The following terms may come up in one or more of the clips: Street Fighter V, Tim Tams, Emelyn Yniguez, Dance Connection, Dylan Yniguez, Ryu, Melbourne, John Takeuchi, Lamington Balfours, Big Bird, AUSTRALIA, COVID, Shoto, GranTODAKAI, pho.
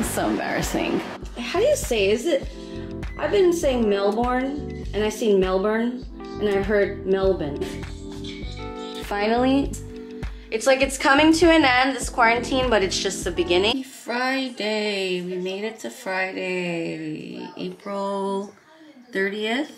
It's so embarrassing. How do you say, is it? I've been saying Melbourne, and I've seen Melbourne, and I've heard Melbourne. Finally, it's like it's coming to an end, this quarantine, but it's just the beginning. Friday, we made it to Friday, April 30th.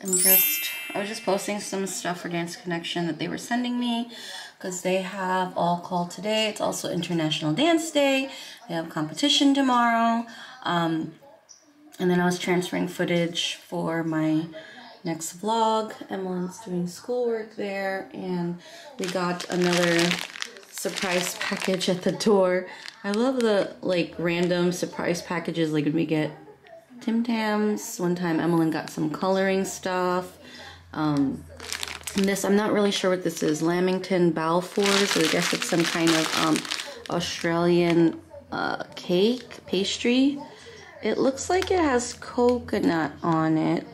I was just posting some stuff for Dance Connection that they were sending me because they have all call today. It's also International Dance Day. They have competition tomorrow. And then I was transferring footage for my next vlog. Emelyn's doing schoolwork there, and we got another surprise package at the door. I love the like random surprise packages, like when we get Tim Tams. One time Emelyn got some coloring stuff. This, I'm not really sure what this is, Lamington Balfours, so I guess it's some kind of Australian cake, pastry. It looks like it has coconut on it.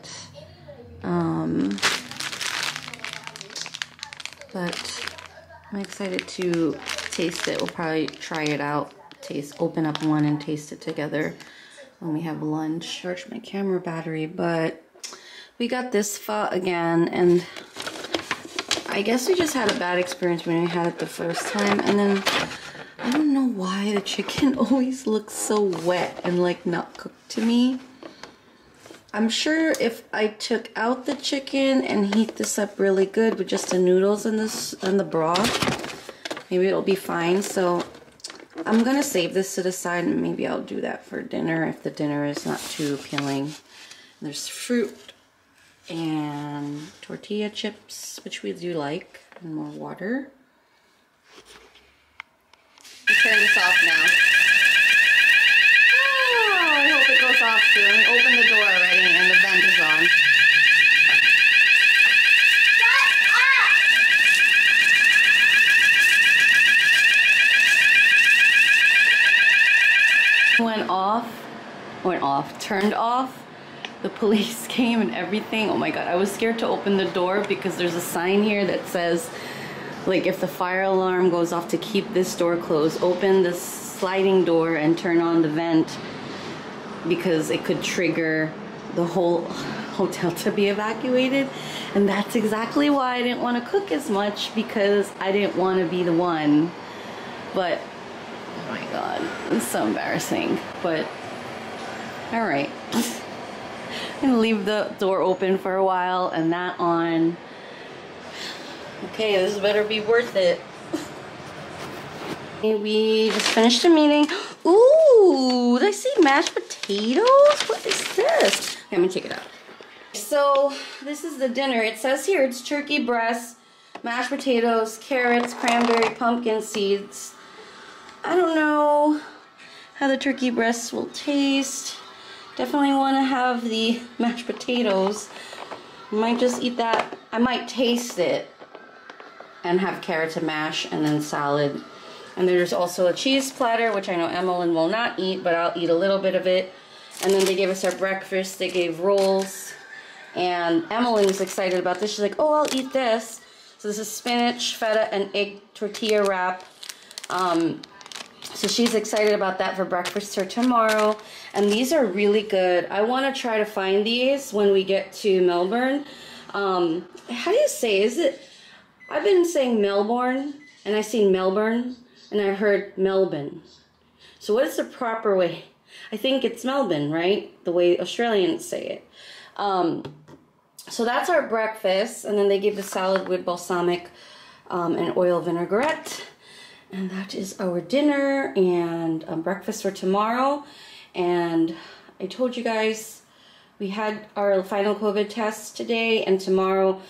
But I'm excited to taste it. We'll probably try it out, open up one and taste it together when we have lunch. Charge my camera battery, but we got this pho again, and I guess we just had a bad experience when we had it the first time, and then I don't know why the chicken always looks so wet and like not cooked to me. I'm sure if I took out the chicken and heat this up really good with just the noodles and this and the broth, maybe it'll be fine. So I'm gonna save this to the side, and maybe I'll do that for dinner if the dinner is not too appealing. There's fruit and tortilla chips, which we do like, and more water. I'm turning this off now. Oh, I hope it goes off soon. We opened the door already and the vent is on. Shut up! Turned off. The police came and everything. Oh my god, I was scared to open the door because there's a sign here that says, like, if the fire alarm goes off, to keep this door closed, open this sliding door and turn on the vent, because it could trigger the whole hotel to be evacuated. And that's exactly why I didn't want to cook as much, because I didn't want to be the one. But oh my god, it's so embarrassing. But all right. And leave the door open for a while and that on. Okay, this better be worth it. And we just finished the meeting. Ooh, did I see mashed potatoes? What is this? Okay, I'm gonna take it out. So this is the dinner. It says here it's turkey breast, mashed potatoes, carrots, cranberry, pumpkin seeds. I don't know how the turkey breasts will taste. Definitely want to have the mashed potatoes. Might just eat that. I might taste it and have carrot to mash and then salad. And there's also a cheese platter, which I know Emelyn will not eat, but I'll eat a little bit of it. And then they gave us our breakfast. They gave rolls. And Emelyn was excited about this. She's like, oh, I'll eat this. So this is spinach, feta, and egg tortilla wrap. So she's excited about that for breakfast for tomorrow. And these are really good. I want to try to find these when we get to Melbourne. How do you say, is it? I've been saying Melbourne, and I've seen Melbourne, and I've heard Melbourne. So what is the proper way? I think it's Melbourne, right? The way Australians say it. So that's our breakfast. And then they give the salad with balsamic and oil vinaigrette. And that is our dinner and breakfast for tomorrow. And I told you guys we had our final COVID test today, and tomorrow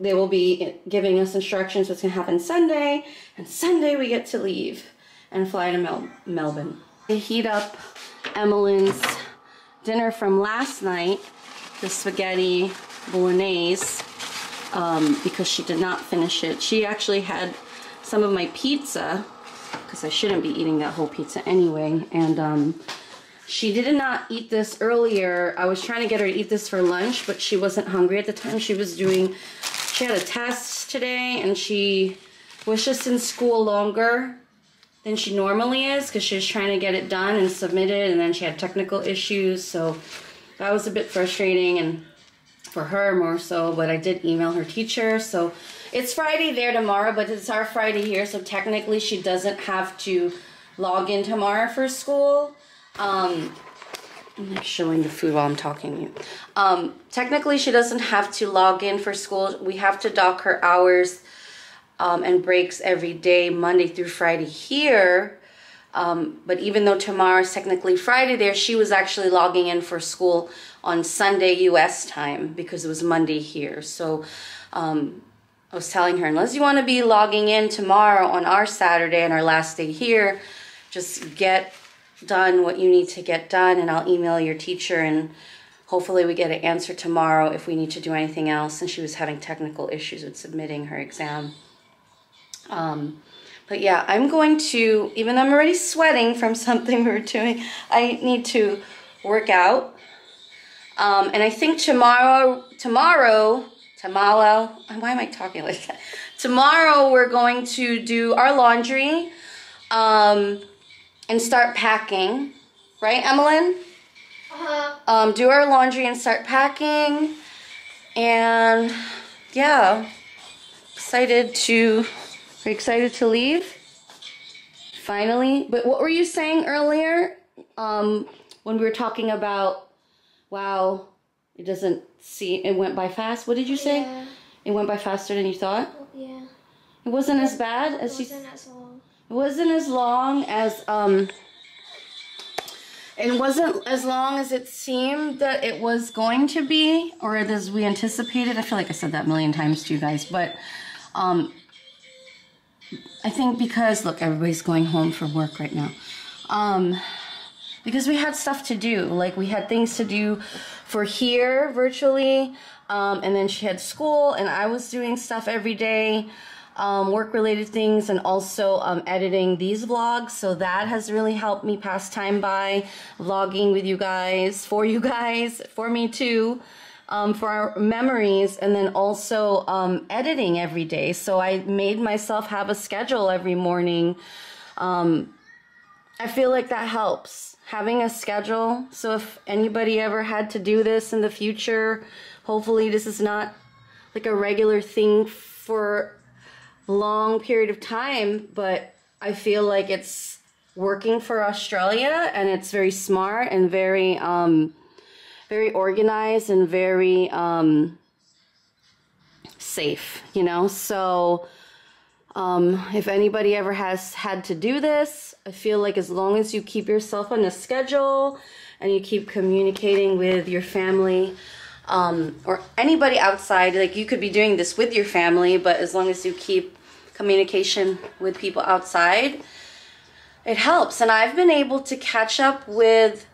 they will be giving us instructions what's going to happen Sunday. And Sunday we get to leave and fly to Melbourne. To heat up Emelyn's dinner from last night, the spaghetti bolognese, because she did not finish it. She actually had some of my pizza, because I shouldn't be eating that whole pizza anyway. And she did not eat this earlier. I was trying to get her to eat this for lunch, but she wasn't hungry at the time. She had a test today, and she was just in school longer than she normally is because she was trying to get it done and submitted, and then she had technical issues, so that was a bit frustrating, and for her more so, but I did email her teacher. So it's Friday there tomorrow, but it's our Friday here, so technically she doesn't have to log in tomorrow for school. I'm like showing the food while I'm talking to you. Technically she doesn't have to log in for school. We have to dock her hours and breaks every day, Monday through Friday here. But even though tomorrow is technically Friday there, she was actually logging in for school on Sunday US time because it was Monday here. So I was telling her, unless you want to be logging in tomorrow on our Saturday and our last day here, just get done what you need to get done, and I'll email your teacher and hopefully we get an answer tomorrow if we need to do anything else. And she was having technical issues with submitting her exam. But yeah, I'm going to, even though I'm already sweating from something we were doing, I need to work out. And I think tomorrow, why am I talking like that? Tomorrow we're going to do our laundry and start packing. Right, Emelyn? Uh-huh. Do our laundry and start packing. And yeah, Are you excited to leave? Finally. But what were you saying earlier when we were talking about, wow, it doesn't seem, it went by fast? What did you say? Yeah. It went by faster than you thought? Yeah. It wasn't as bad as you... It wasn't as long. It wasn't as long as, it wasn't as long as it seemed that it was going to be, or as we anticipated. I feel like I said that a million times to you guys, but I think because, look, everybody's going home from work right now. Because we had stuff to do. Like, we had things to do for here, virtually. And then she had school, and I was doing stuff every day, work-related things, and also editing these vlogs. So that has really helped me pass time by, vlogging with you guys, for me too. For our memories, and then also editing every day. So I made myself have a schedule every morning. I feel like that helps, having a schedule. So if anybody ever had to do this in the future, hopefully this is not like a regular thing for a long period of time, but I feel like it's working for Australia, and it's very smart and very... very organized and very safe, you know. So if anybody ever has had to do this, I feel like as long as you keep yourself on a schedule and you keep communicating with your family or anybody outside, like you could be doing this with your family, but as long as you keep communication with people outside, it helps. And I've been able to catch up with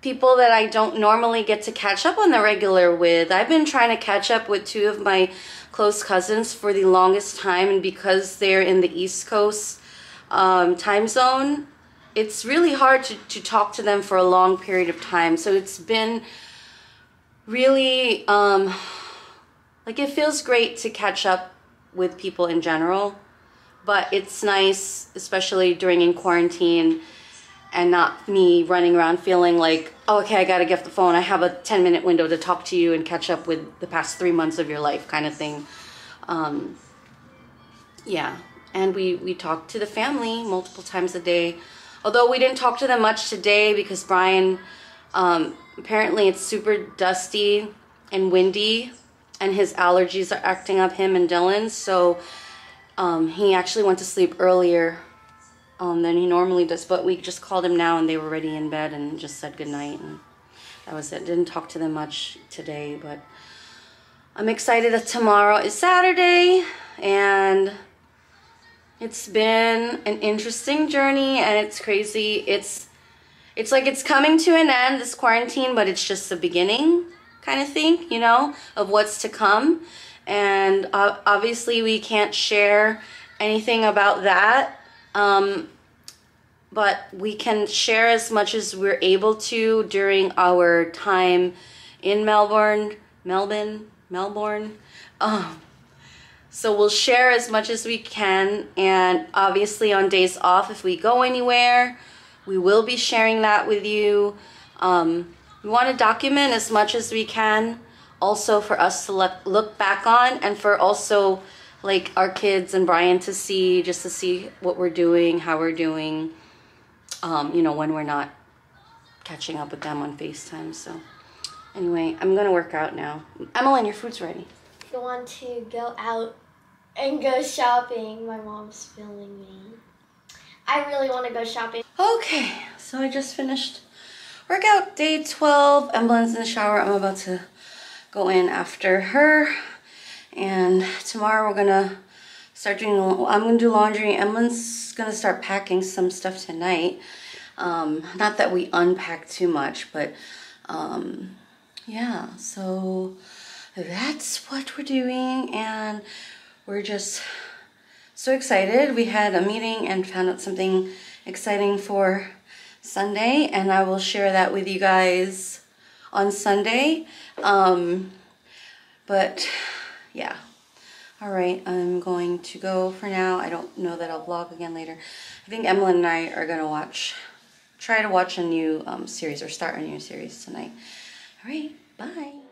people that I don't normally get to catch up on the regular with. I've been trying to catch up with two of my close cousins for the longest time, and because they're in the East Coast time zone, it's really hard to talk to them for a long period of time. So it's been really, like, it feels great to catch up with people in general, but it's nice, especially during in quarantine, and not me running around feeling like, oh, okay, I gotta get the phone. I have a 10-minute window to talk to you and catch up with the past 3 months of your life kind of thing. Yeah, and we talked to the family multiple times a day. Although we didn't talk to them much today because Brian, apparently it's super dusty and windy and his allergies are acting up, him and Dylan. So he actually went to sleep earlier than he normally does, but we just called him now and they were already in bed and just said goodnight, and that was it. Didn't talk to them much today, but I'm excited that tomorrow is Saturday, and it's been an interesting journey, and it's crazy. It's like it's coming to an end, this quarantine, but it's just the beginning kind of thing, you know, of what's to come. And obviously we can't share anything about that. But we can share as much as we're able to during our time in Melbourne. So we'll share as much as we can, and obviously on days off, if we go anywhere, we will be sharing that with you. We want to document as much as we can, also for us to look back on, and for also like our kids and Brian to see, just to see what we're doing, how we're doing, you know, when we're not catching up with them on FaceTime. So anyway, I'm gonna work out now. Emelyn, your food's ready. If you want to go out and go shopping, my mom's filming me. I really want to go shopping. Okay, so I just finished workout day 12. Emelyn's in the shower. I'm about to go in after her. And tomorrow we're gonna start doing, I'm gonna do laundry. Emelyn's gonna start packing some stuff tonight. Not that we unpack too much, but yeah, so that's what we're doing, and we're just so excited. We had a meeting and found out something exciting for Sunday, and I will share that with you guys on Sunday. But yeah, all right, I'm going to go for now. I don't know that I'll vlog again later. I think Emelyn and I are gonna try to watch a new series, or start a new series tonight. All right, bye.